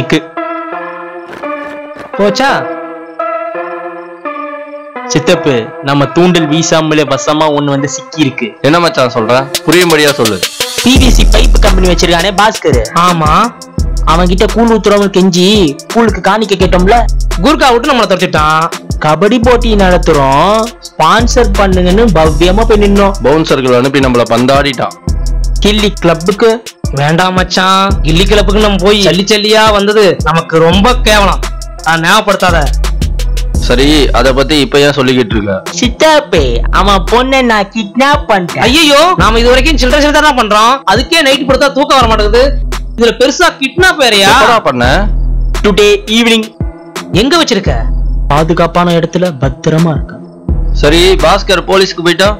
टिक போச்சா சித்தப்பு நம்ம தூண்டல் வீசாமலே வசமா ஒன்னு வந்து சிக்கி இருக்கு. என்ன மச்சான் சொல்ற? புரியும்படியா சொல்லு. பிவிசி பைப் கம்பெனி வச்சிருக்கானே பாஸ்கர். ஆமா. அவன் கிட்ட கூல் ஊத்துறவங்க கெஞ்சி கூலுக்கு காணிக்க கேட்டோம்ல. குர்கா விட்டு நம்மள தரச்சிட்டான். கபடி போட்டி நடத்துறோம் ஸ்பான்சர் பண்ணுங்கன்னு பவ்யமா போய் நின்னோம். பவுன்சர்கள் அனுப்பி நம்மள பந்தாடிட்டான். கில்லி கிளப்புக்கு வேண்டாம் மச்சான். கில்லி கிளப்புக்கு நம்ம போய் சல்லி சல்லியா வந்தது நமக்கு ரொம்ப கேவலம். ஞாபகப்படுத்தாத. சரி அத பத்தி இப்ப ஏன் சொல்லிக்கிட்டு இருக்க? சித்தாப்பே அவன் பொண்ணை நான் கிட்னாப் பண்ணிட்டேன். ஐயோ நாம இது வரைக்கும் சில்ட்ரன் சில்ட்ரனா பண்றோம். அதுக்கே நைட் படுத்தா தூக்கம் வர மாட்டேங்குது. இதுல பெருசா கிட்னாப் வேறயா? என்னடா பண்ண? டுடே ஈவினிங் எங்க வச்சிருக்க? பாதுகாப்பான இடத்துல பத்திரமா இருக்க. சரி பாஸ்கர் போலீஸ்க்கு போய்டா?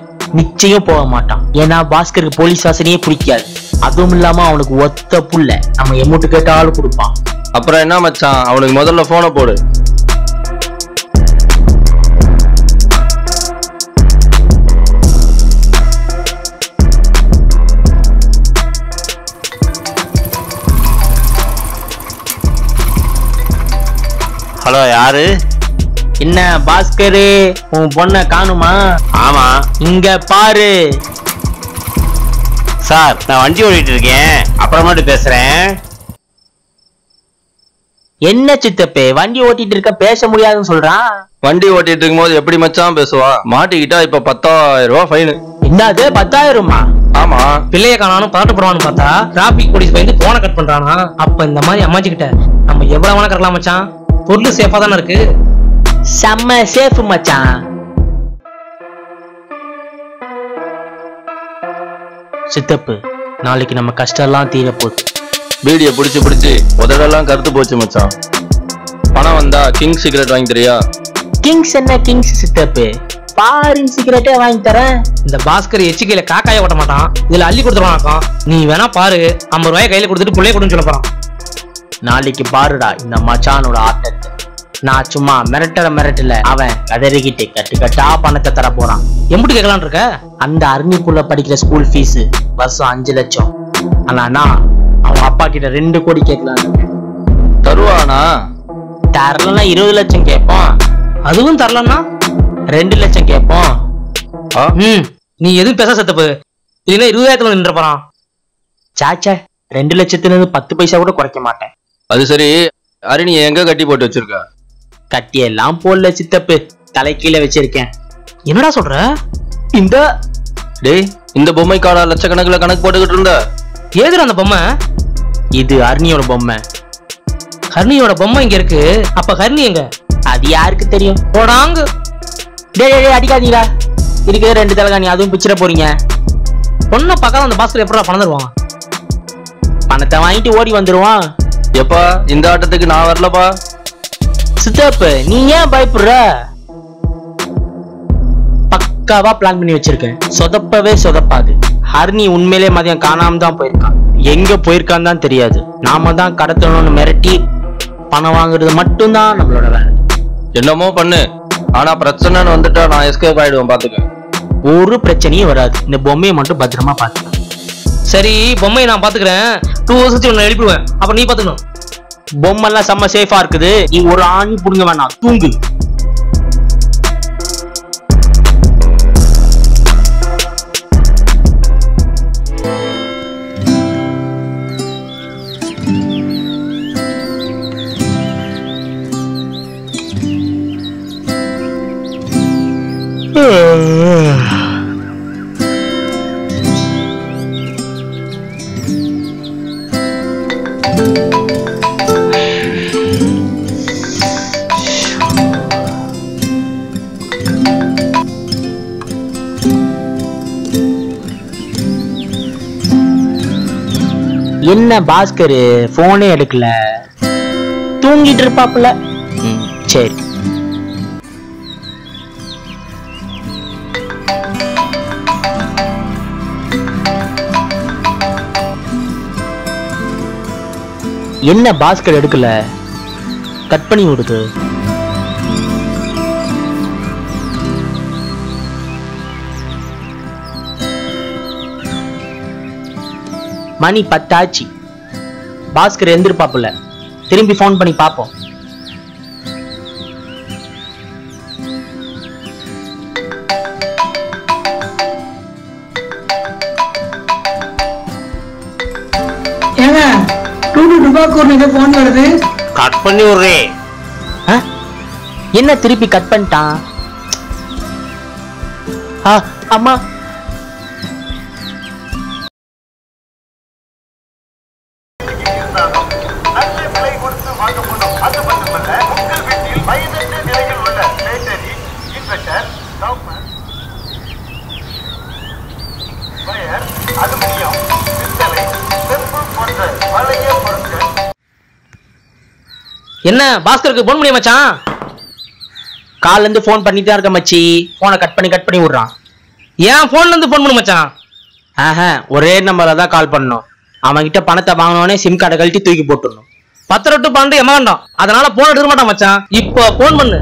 நிச்சயம் போக மாட்டான். ஏன்னா பாஸ்கருக்கு போலீஸ் வாசனையே பிடிக்காது. அதுவும் இல்லாம அவனுக்கு ஒத்த புள்ள. நம்ம எமௌண்ட் கேட்டாலும் கொடுப்பான். அப்புறம் என்ன மச்சான் அவனுக்கு முதல்ல போனை போடு. ஹலோ யாரு? என்ன பாஸ்கரு உன் பொண்ணை காணுமா? ஆமா இங்க பாரு. சார் நான் வண்டி ஓடிட்டு இருக்கேன், அப்புறமாட்டு பேசுறேன். என்ன சித்தப்பே வண்டி ஓட்டிட்டு இருக்க பேச முடியாதுன்னு சொல்றான்? வண்டி ஓட்டிட்டு இருக்கும் போது எப்படி மச்சான் பேசுவா? மாட்டிக்கிட்டா இப்ப 10,000 ரூபாய் ஃபைனு. என்னது 10,000? ஆமா பிள்ளைய காணாலும் பதட்டு போடுவான்னு பார்த்தா டிராபிக் போலீஸ் வந்து போனை கட் பண்றானா? அப்ப இந்த மாதிரி அம்மாச்சிக்கிட்ட நம்ம எவ்வளவு வேணா கறக்கலாம் மச்சான். பொருள் சேஃபா தானே இருக்கு. செம்ம சேஃப் மச்சான். சித்தப்பு நாளைக்கு நம்ம கஷ்டம் எல்லாம் தீர போகுது. பீடிய பிடிச்சு பிடிச்சு உதடெல்லாம் கருத்து போச்சு மச்சான். பணம் வந்தா கிங் சிகரெட் வாங்கி தரியா? கிங்ஸ் என்ன கிங்ஸ் சித்தப்பு? பாரின் சிகரெட்டே வாங்கி தரேன். இந்த பாஸ்கர் எச்சிக்கையில காக்காய ஓட்ட மாட்டான், இதுல அள்ளி கொடுத்துருவானாக்கான். நீ வேணா பாரு 50 ரூபாய கையில கொடுத்துட்டு பிள்ளைய கொடுன்னு சொல்ல போறான். நாளைக்கு பாருடா இந்த மச்சானோட ஆட்டத்தை. நான் சும்மா மிரட்டல அவன் கதறிக்கிட்டே கட்டுக்கட்டா பணத்தை தர போறான். எப்படி கேட்கலான் இருக்க? அந்த அருணிக்குள்ள படிக்கிற ஸ்கூல் ஃபீஸ் வருஷம் 5 லட்சம். ஆனா அவன் அப்பா கிட்ட 2 கோடி கேட்கலாம். தருவானா? தரலன்னா 20 லட்சம் கேட்போம். அதுவும் தரலன்னா 2 லட்சம் கேட்போம். நீ எதுவும் பேச சத்தப்பு, இல்லைன்னா 20,000 நின்று போறான். சாச்சா 2 லட்சத்துல 10 பைசா கூட குறைக்க மாட்டேன். அது சரி அருணி எங்க கட்டி போட்டு வச்சிருக்க? கட்டியெல்லாம் போடல சித்தப்பு, தலைக்கீழ வச்சிருக்கேன். என்னடா சொல்ற? இந்த பொம்மை காடா லட்சக்கணக்கில் கணக்கு போட்டுக்கிட்டு இருந்த ஏதுல அந்த பொம்மை? இது ஹர்னியோட பொம்மை. ஹர்னியோட பொம்மை இங்க இருக்கு. அப்ப ஹர்னி எங்க? அது யாருக்கு தெரியும்? போடாங்க அடிக்காதீங்களா இருக்கிற 2 தலைகாணி அதுவும் பிச்சிட போறீங்க. பொண்ணை பார்க்காத அந்த பாஸ்கர் எப்படா பணம் தருவான்? பணத்தை வாங்கிட்டு ஓடி வந்துருவான். எப்பா இந்த ஆட்டத்துக்கு நான் வரலப்பா. சித்தப்பு நீ ஏன் பயப்படுற? பக்காவா பிளான் பண்ணி வச்சிருக்கேன். சொதப்பவே சொதப்பாது. ஹர்னி உண்மையிலே மதியம் காணாம தான் போயிருக்கான். எங்க போயிருக்கான்னு தான் தெரியாது. நாம தான் கடத்தணும்னு மிரட்டி பணம் வாங்குறது மட்டும்தான் நம்மளோட வேலை. என்னமோ பண்ணு, ஆனா பிரச்சனைன்னு வந்துட்டா நான் எஸ்கேப் ஆயிடுவேன் பாத்துக்க. ஒரு பிரச்சனையும் வராது. இந்த பொம்மையை மட்டும் பத்திரமா பாத்துக்க. சரி பொம்மையை நான் பாத்துக்கிறேன். 2 வருஷத்துக்கு நான் எழுப்பிடுவேன். அப்ப நீ பாத்துக்கணும். பொம்மை எல்லாம் செம்ம சேஃபா இருக்குது. நீ ஒரு ஆணி புடுங்க வேணாம், தூங்கு. என்ன பாஸ்கர் போனே எடுக்கல, தூங்கிட்டு இருப்பாப்புல. சரி என்ன பாஸ்கர் எடுக்கல, கட் பண்ணி விடுது. மணி 10 ஆச்சு. பாஸ்கர் எந்திருப்பாப்புல. திரும்பி ஃபோன் பண்ணி பாப்போம். ஏங்க டூபாக்கூர்னு ஃபோன் வருது, கட் பண்ணி விடுறே. என்ன திருப்பி கட் பண்ணிட்டான்? அம்மா என்ன பாஸ்கருக்கு போன் பண்ணி மச்சான், கால்ல இருந்து போன் பண்ணிட்டே இருக்க மச்சி, போனை கட் பண்ணி விடுறான். ஏன் போன்ல இருந்து போன் பண்ணு மச்சான்? ஒரே நம்பர்ல தான் கால் பண்ணணும். அவன் கிட்ட பணத்தை வாங்கினோடனே சிம் கார்டை கழட்டி தூக்கி போட்டுடணும். 10 டு 12 எமாண்டாம், அதனால போன் எடுக்க மாட்டான் மச்சான். இப்போ போன் பண்ணு.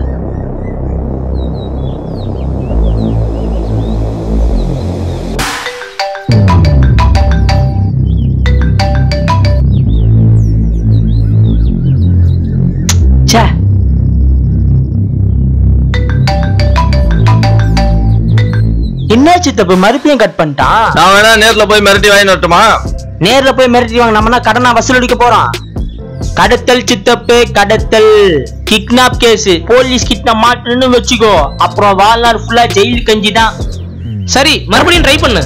என்ன சித்தப்பு மறுபடியும் கட் பண்ணிட்டான்? நான் வேணா நேர்ல போய் மிரட்டி வாங்கி வரட்டுமா? நேர்ல போய் மிரட்டி வாங்க, நம்மனா கடனா வசூலிக்க போறோம். கடத்தல் சித்தப்பு, கடத்தல் கிட்னாப் கேஸ். போலீஸ் கிட்ட மாட்டேன்னு வெச்சிக்கோ, அப்புறம் வாழ்நாள் ஃபுல்லா ஜெயில் கஞ்சிதான். சரி மறுபடியும் ட்ரை பண்ணு.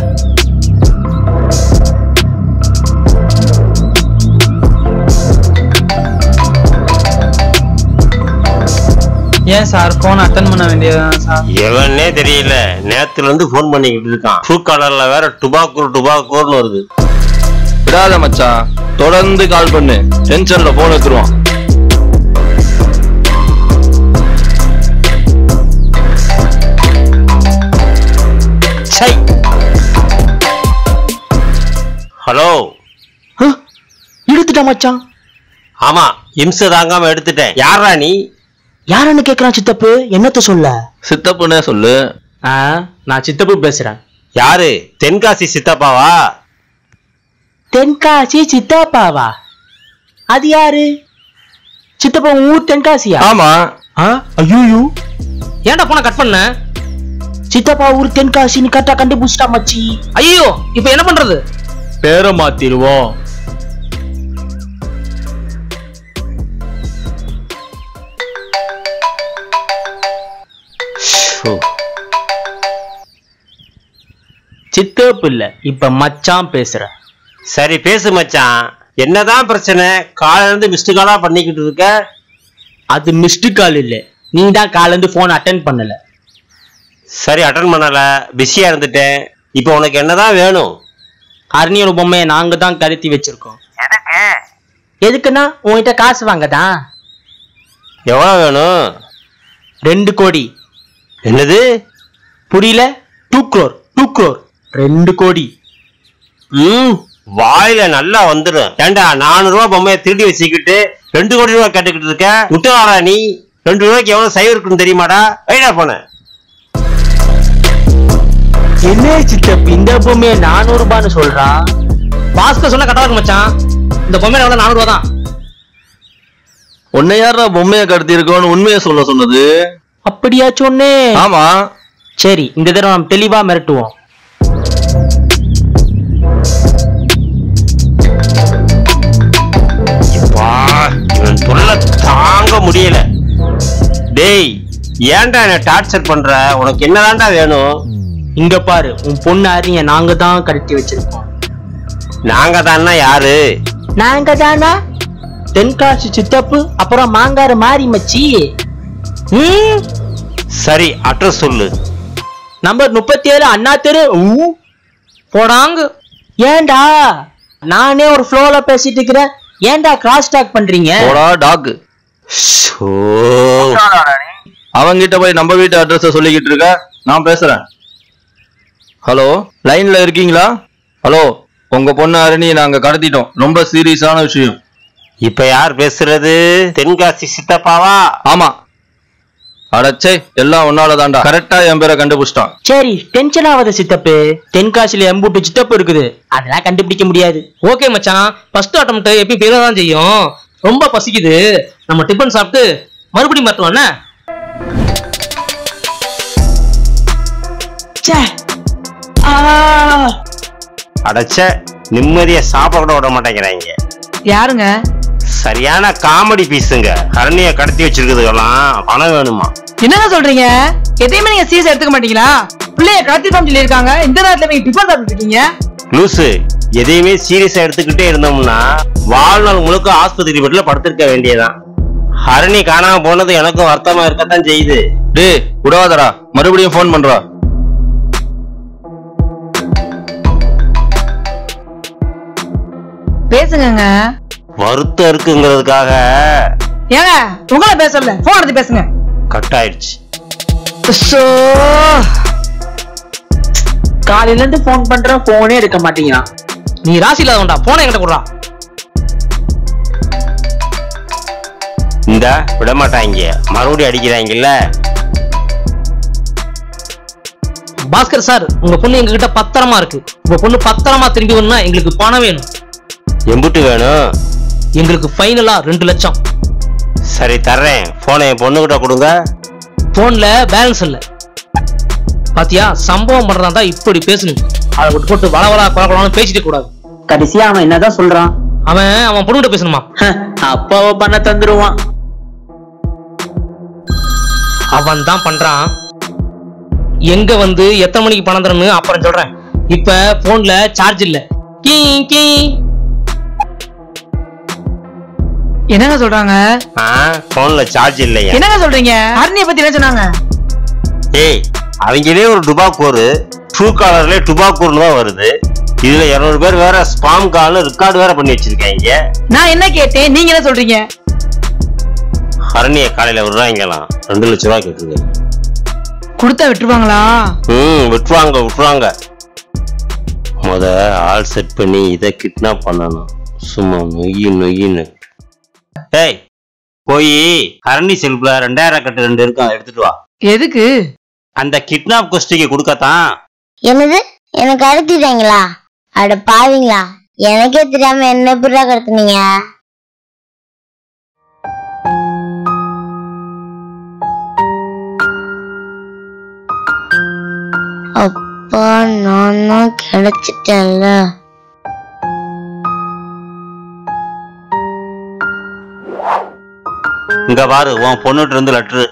ஏன் சார் போன் அட்டன் பண்ண வேண்டியதுதான் சார்? எவனே தெரியல, நேத்துல இருந்து போன் பண்ணிக்கிட்டு இருக்கான். ஷூ காலர்ல வேற டுபாக்கூர்னு வருது. விடாத மச்சான், தொடர்ந்து கால் பண்ணு. டென்ஷன்ல போன் எடுத்துருவான். ஹலோ, எடுத்துட்டா மச்சான்? ஆமா, இம்ச தாங்காம எடுத்துட்டேன். யாரா நீ? யாரன்னு கேக்குறான் சித்தப்பு. என்னத்த சொல்ல சித்தப்புன்னு சொல்லு. நான் சித்தப்பு பேசுறேன். யாரு? தென்காசி சித்தப்பாவா? தென்காசி சித்தப்பாவா? அது யாரு சித்தப்பா? ஊர் தென்காசியா? ஆமா. ஐயோ, ஏன்டா போன கட் பண்ண? சித்தப்பா ஊர் தென்காசின்னு கரெக்டா கண்டுபிடிச்சிட்டா மச்சி. ஐயோ, இப்ப என்ன பண்றது? பேரை மாத்திடுவோம். சித்தப்பு இல்ல, இப்ப மச்சான் பேசுற. சரி பேசு மச்சான், என்னதான் பிரச்சனை? காலையில இருந்து மிஸ்டு காலா பண்ணிக்கிட்டு இருக்க. அது மிஸ்டு கால் இல்ல, நீ தான் காலையில இருந்து போன் அட்டென்ட் பண்ணல. சரி, அட்டென்ட் பண்ணல, பிஸியா இருந்துட்டேன். இப்ப உனக்கு என்னதான் வேணும்? அர்ணியோட பொம்மையை நாங்க தான் கருத்தி வச்சிருக்கோம். எதுக்குன்னா உங்ககிட்ட காசு வாங்கதான். எவ்வளவு வேணும்? 2 கோடி. என்னது புரியல? 2 crore. 2 கோடி. வாயில நல்லா வந்துடும். ஏண்டா 400 ரூபாய் பொம்மையை திருடி வச்சுக்கிட்டு 2 கோடி ரூபாய் கேட்டுக்கிட்டு இருக்க? விட்டுவாரா நீ? 2 ரூபாய்க்கு எவ்வளவு சைவம் இருக்குன்னு தெரியுமாடா? ஐயா போன என்ன சித்தப்பு, இந்த பொம்மையை 400 ரூபான்னு சொல்றான். பாஸ்கர் சொன்ன கட்டா இருக்கு மச்சான், இந்த பொம்மையில எவ்வளவு 400 ரூபா தான். உன்னை யாரா பொம்மையை கடத்தி இருக்கோன்னு உண்மையை சொல்ல சொன்னது? அப்படியா சொன்னே? ஆமா. சரி, இந்த தடவை நாம் தெளிவா மிரட்டுவோம். தாங்க முடியல. டேய், ஏன்டா என்ன டார்ச்சர் பண்ற? உனக்கு என்னதான்டா வேணும்? இங்க பாரு, உன் பொண்ணு அரிய நாங்க தான் கட்டி வச்சிருக்கோம். நாங்க தானா? யாரு நாங்க தானா? தென்காசி சித்தப்பு, அப்புறம் மாங்கார மாறி மச்சி. சரி, அட்ரஸ் சொல்லு. நம்பர் 37 அண்ணா தெரு போடாங்க. ஏண்டா நானே ஒரு ஃப்ளோல பேசிட்டு இருக்கிறேன், ஏண்டா கிராஸ் டாக் பண்றீங்க? போடா டாக். அவங்கிட்ட போய் நம்ம வீட்டு அட்ரஸ் சொல்லிக்கிட்டு இருக்க, நான் பேசுறேன். ஹலோ, லைன்ல இருக்கீங்களா? ஹலோ, உங்க பொண்ணு அருணி நாங்க கடத்திட்டோம். ரொம்ப சீரியஸான விஷயம். இப்ப யார் பேசுறது? தென்காசி சித்தப்பாவா? ஆமா. அடச்சே, எல்லாம் உன்னால தான்டா. கரெக்டா என் பேரை கண்டுபிடிச்சிட்டான். சரி, டென்ஷன் ஆகாத சித்தப்பு, தென்காசியில எம்பூட்டு சித்தப்பு இருக்குது, அதெல்லாம் கண்டுபிடிக்க முடியாது. ஓகே மச்சான், ஃபர்ஸ்ட் அட்டெம்ப்ட் எப்பயும் பேர தான் செய்யும். ரொம்ப பசிக்குது நம்ம டிபன் சாப்பிட்டு மறுபடியும் மாட்டலாம்ல சே ஆ அடச்சே நிம்மதியா சாப்பிட கூட விட மாட்டேங்கறாங்க யாருங்க சரியான காமெடி பீஸ்ங்க கரணிய கடத்தி வச்சிருக்கிறதுலாம் பணம் வேணுமா என்னங்க சொல்றீங்க எதையுமே நீங்க சீரியஸா எடுத்துக்க மாட்டீங்களா பிள்ளைய கடத்திட்டோம் சொல்லி இருக்காங்க இந்த நேரத்துல நீங்க டிபன் சாப்பிட்டு இருக்கீங்க லூசு எதையுமே சீரியஸா எடுத்துக்கிட்டே இருந்தோம்னா வாழ்நாள் முழுக்க ஆஸ்பத்திரி பெட்ல படுத்திருக்க வேண்டியதான் ஹரணி காணாம போனது எனக்கும் வருத்தமா இருக்கத்தான் செய்யுது டேய் உடாதடா மறுபடியும் ஃபோன் பண்றா பேசுங்கங்க வருத்தம் இருக்குங்கிறதுக்காக ஏங்க உங்களே பேசல ஃபோன் எடுத்து பேசுங்க கட் ஆயிடுச்சு சோ காலையில இருந்து ஃபோன் பண்ற ஃபோனே எடுக்க மாட்டீங்களா நீ ராசி இல்லாதவன்டா போனை என்கிட்ட கொடுறா இந்த விடமாட்டாங்க மறுபடியும் அடிக்கிறாங்கல்ல பாஸ்கர் சார் உங்க பொண்ணு எங்ககிட்ட பத்திரமா இருக்கு உங்க பொண்ணு பத்திரமா திரும்பி வரணும்னா எங்களுக்கு பணம் வேணும் எம்புட்டு வேணும் எங்களுக்கு ஃபைனலா 2 லட்சம் சரி தரேன் போனை என் பொண்ணுகிட்ட கொடுங்க போன்ல பேலன்ஸ் இல்ல பாத்தியா சம்பவம் பண்றதா இப்படி பேசணும் அதை விட்டு போட்டு வளவளா குழக்கலாம்னு பேசிட்டு கூடாது கடைசியா அவன் என்னதான் சொல்றான் அவன் அவன் பொண்ணுகிட்ட பேசணுமா அப்பாவ பண்ண தந்துருவான் அவன் தான் பண்றான் எங்க வந்து எத்தனை மணிக்கு பணம் தரன்னு அப்புறம் சொல்றேன் இப்ப போன்ல சார்ஜ் இல்ல என்னங்க சொல்றாங்க போன்ல சார்ஜ் இல்லையா என்னங்க சொல்றீங்க ஹரணியை பத்தி என்ன சொன்னாங்க ஏய் அவங்களே ஒரு டுபாக்கூர் ட்ரூ காலர்ல டுபாக்கூர்னு தான் வருது இதுல 200 பேர் வேற ஸ்பாம் கால் ரெக்கார்ட் வேற பண்ணி வச்சிருக்காங்க நான் என்ன கேட்டேன் நீங்க என்ன சொல்றீங்க ஹரணியை காலையில விடுறாங்களாம் 2 லட்சம் ரூபாய் கேட்டிருக்காங்க கொடுத்தா விட்டுருவாங்களா விட்டுருவாங்க விட்டுருவாங்க முத ஆள் செட் பண்ணி இதை கிட்னாப் பண்ணணும் சும்மா நொய்யி நொய்யின்னு டேய் போய் ஹரணி செல்புல 2000 கட்டு 2 இருக்கும் எடுத்துட்டு வா எதுக்கு அந்த கிட்னாப் கோஷ்டிக்கு கொடுக்கத்தான் என்னது எனக்கு அழுத்திட்டாங்களா அட பாவீங்களா எனக்கே தெரியாம என்ன புறா கடத்துனீங்க அப்பா நான் கிடைச்சிட்டேன்ல இங்க பாரு உன் பொண்ணுட்டு இருந்து லெட்டர்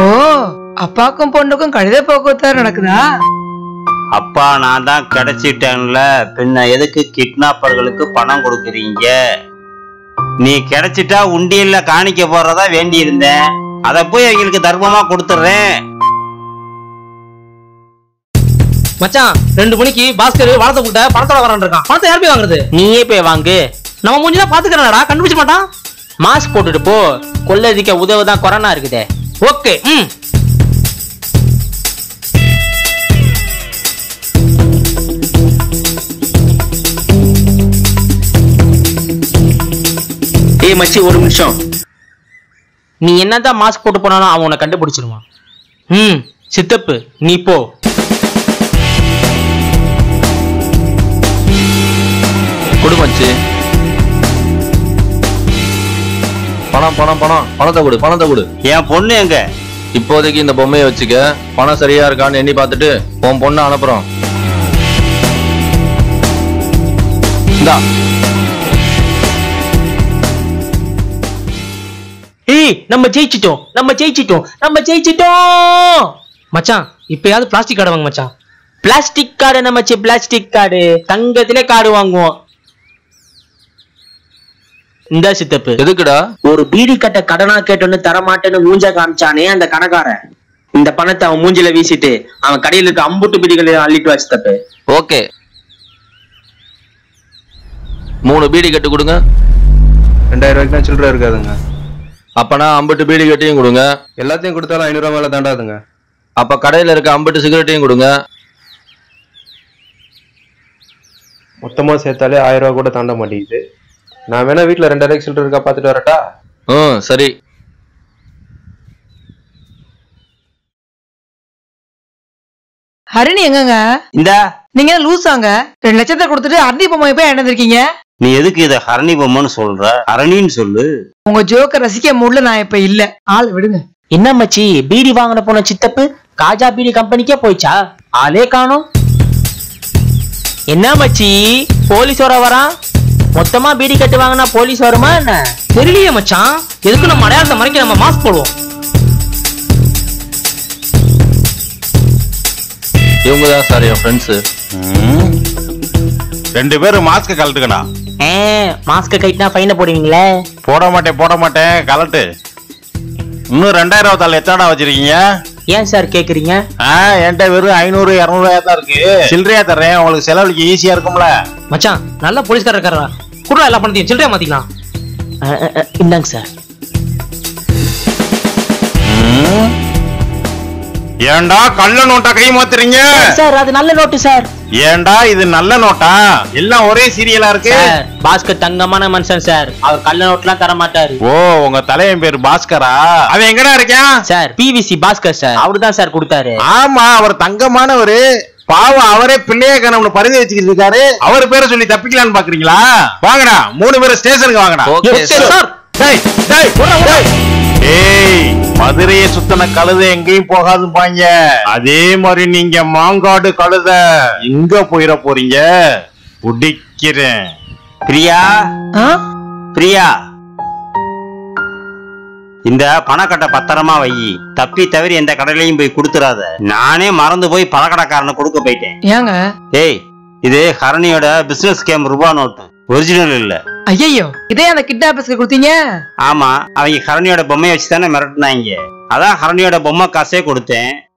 ஓ அப்பாக்கும் பொண்ணுக்கும் கடித போக்குவரத்து நடக்குதா அப்பா நான் தான் கிடைச்சிட்டேன்ல பின்ன எதுக்கு கிட்னாப்பர்களுக்கு பணம் கொடுக்குறீங்க நீ கிடைச்சிட்டா உண்டியல்ல காணிக்க போறதா வேண்டி இருந்தேன் அத போய் அவங்களுக்கு தர்மமா கொடுத்துறேன் மச்சான் 2 மணிக்கு பாஸ்கர் வாழத்தை கூட்ட பணத்தோட வரான் இருக்கான் பணத்தை யார் போய் வாங்குறது நீயே போய் வாங்கு நம்ம மூஞ்சிதான் பாத்துக்கிறேன்டா கண்டுபிடிச்ச மாட்டான் மாஸ்க் போட்டுட்டு போ கொள்ளதிக்க உதவுதான் கொரோனா இருக்குதே ஓகே ஏய் மச்சி ஒரு நிமிஷம் நீ என்னதான் மாஸ்க் போட்டு போனாலும் அவன் உன்னை கண்டுபிடிச்சிருவான் ம் சித்தப்பு நீ போ கொடுமச்சு பணம் பணம் பணம் பணத்தை கொடு என் பொண்ணு எங்க இப்போதைக்கு இந்த பொம்மையை வச்சுக்க பணம் சரியா இருக்கான்னு எண்ணி பார்த்துட்டு உன் பொண்ணை அனுப்புறோம் இந்தா நம்ம ஜெயிச்சிட்டோம் மச்சான் இப்பயாவது பிளாஸ்டிக் கார்டு வாங்க மச்சான் பிளாஸ்டிக் கார்டு நம்ம பிளாஸ்டிக் கார்டு தங்கத்திலே கார்டு வாங்குவோம் இந்த சித்தப்பு எதுக்குடா ஒரு பீடி கட்ட கடனா கேட்டோன்னு தரமாட்டேன்னு மூஞ்ச காமிச்சானே அந்த கணக்காரன் இந்த பணத்தை அவன் மூஞ்சில வீசிட்டு அவன் கடையில இருக்க 50 பீடிகளை அள்ளிட்டு வா சித்தப்பு ஓகே 3 பீடி கட்டு கொடுங்க 2000 ரூபாய்க்கு தான் சில்லற இருக்காதுங்க அப்பனா 50 பீடி கட்டையும் கொடுங்க எல்லாத்தையும் கொடுத்தாலும் 500 ரூபாய் மேல தாண்டாதுங்க அப்ப கடையில இருக்க 50 சிகரெட்டையும் கொடுங்க மொத்தமா சேர்த்தாலே 1000 ரூபாய் கூட தாண்ட மாட்டேங்குது நான் வேணா வீட்டுல 2000 சில்லற இருக்கா பாத்துட்டு வரட்டா சரி ஹரணி எங்கங்க இந்த நீங்க லூசாங்க 2 லட்சத்தை கொடுத்துட்டு அர்ணி பொம்மையை போய் என்ன இருக்கீங்க நீ எதுக்கு இத ஹரணி பொம்மன்னு சொல்ற? ஹரணின்னு சொல்லு. உங்க ஜோக்க ரசிக்க மூட்ல நான் இப்ப இல்ல, ஆள் விடுங்க. என்ன மச்சி பீடி வாங்கன போன சித்தப்பு காஜா பீடி கம்பெனிக்கே போயிச்சா? ஆளே காணோம். என்ன மச்சி போலீஸ் வர வரா? மொத்தமா பீடி கட்டு வாங்கினா போலீஸ் வருமா என்ன? தெரியலையே மச்சான். எதுக்கு நம்ம அடையாளத்தை மறைக்க நம்ம மாஸ்க் போடுவோம்? இவங்க தான் சார் என் ஃப்ரெண்ட்ஸு. ரெண்டு பேரும் மாஸ்க் கலட்டுக்கண்ணா. மாஸ்க் கைட்னா ஃபைனை போடுவீங்களே? போட மாட்டேன் போட மாட்டேன், கலட்டு. இன்னும் 2000 எத்தனை வச்சிருக்கீங்க? ஏன் சார் கேக்குறீங்க? என்கிட்ட வெறும் 500 200 தான் இருக்கு. சில்லறையா தர்றேன், உங்களுக்கு செலவழிக்க ஈஸியா இருக்கும்ல. மச்சான் நல்லா போலீஸ்காரர் இருக்காரா? கூட எல்லாம் பண்ணத்தையும் சில்லறையா மாத்திக்கலாம். இந்தாங்க சார். ஏண்டா கள்ள நோட்டா கை மாத்துறீங்க? சார் அது நல்ல நோட்டு சார். ஏண்டா இது நல்ல நோட்டா? எல்லாம் ஒரே சீரியலா இருக்கு. பாஸ்கர் தங்கமான மனுஷன் சார், அவர் கள்ள நோட்லாம் தர மாட்டாரு. ஓ உங்க தலையன் பேரு பாஸ்கரா? அவன் எங்கடா இருக்கான் சார்? பிவிசி பாஸ்கர் சார், அவருதான் சார் கொடுத்தாரு. ஆமா அவர் தங்கமானவரு, பாவம் அவரே பிள்ளைய கணவன் பரிந்து வச்சுக்கிட்டு இருக்காரு. அவர் பேரை சொல்லி தப்பிக்கலான்னு பாக்குறீங்களா? வாங்கடா 3 பேரும் ஸ்டேஷனுக்கு வாங்கடா. மதுரையை சுத்தன கழுத எங்கேயும் போகாது பாங்க, அதே மாதிரி நீங்க மாங்காடு கழுத எங்க போயிட போறீங்க? பிடிக்கிறேன். பிரியா பிரியா, இந்த பணக்கட்டை பத்திரமா வை. தப்பி தவிர எந்த கடையிலையும் போய் கொடுத்துறாத. நானே மறந்து போய் பழக்கடைக்காரனை கொடுக்க போயிட்டேன். ஏங்க? ஏய் இது ஹரணியோட பிசினஸ் ஸ்கேம் ரூபா நோட்டு, ஒரிஜினல் இல்ல. ஐயோ இதே அந்த கிட்னாப்பர்ஸ்க்கு கொடுத்தீங்க? ஆமா, அவங்க ஹரணியோட பொம்மையை வச்சுதானே மிரட்டினாங்க. அதான் ஹரணியோட பொம்மை காசே கொடுத்தேன்.